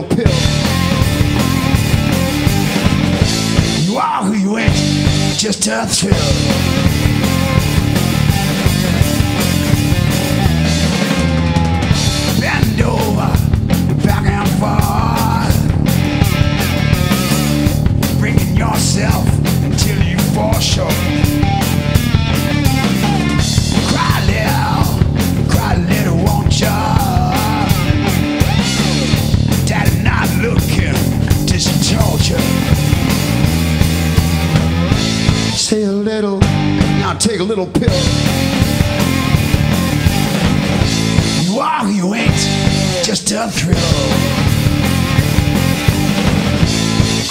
little pill. You are who you ain't, just a thrill. Say a little, now take a little pill. You are who you ain't, just a thrill.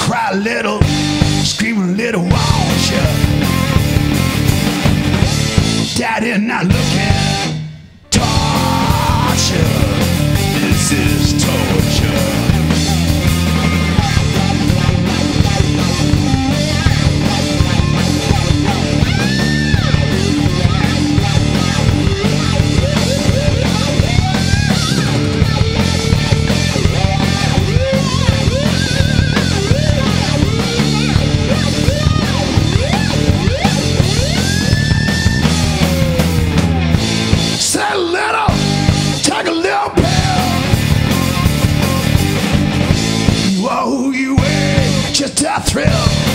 Cry a little, scream a little, won't ya? Daddy not looking, torture. This is torture. Just a thrill.